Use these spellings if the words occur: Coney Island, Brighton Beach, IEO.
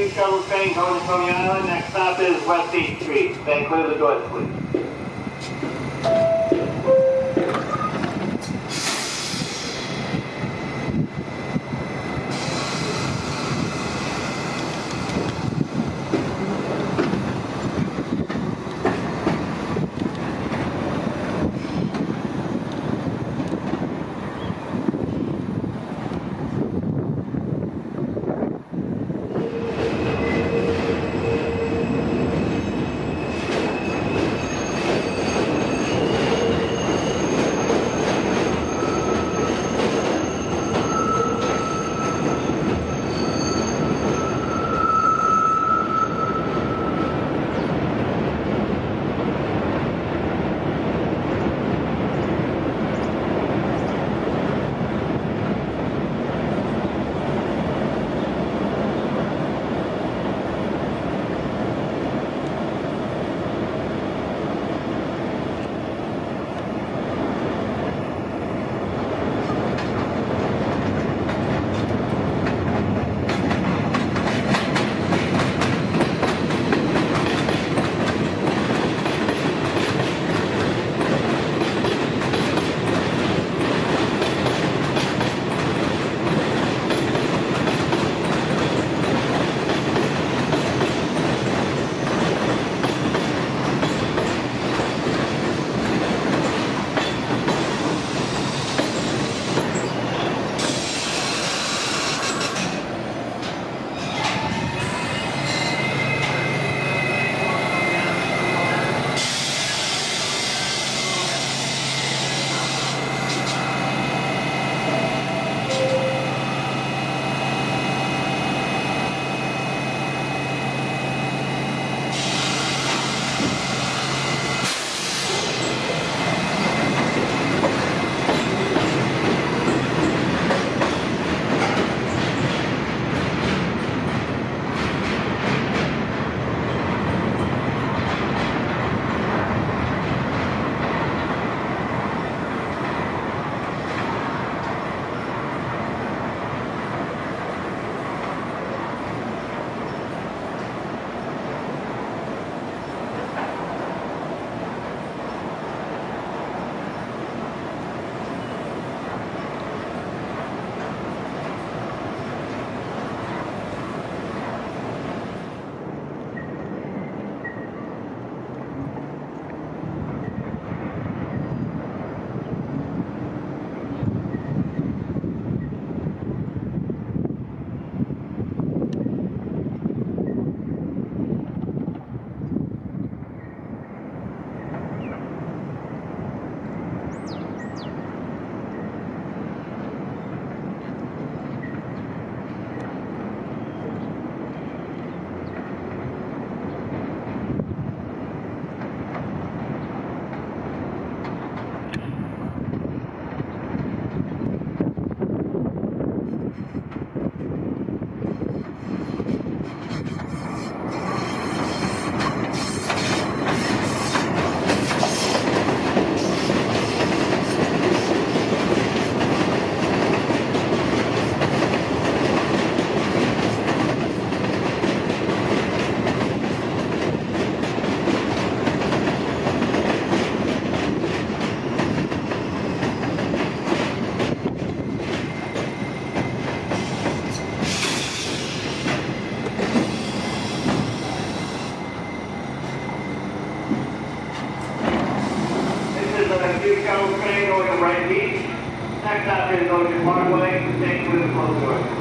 2 shuttle train going to Coney Island. Next stop is West 8th Street. Stay clear of the doors, please. Brighton Beach. Next up is Ocean Parkway. Stay clear of the closed doors.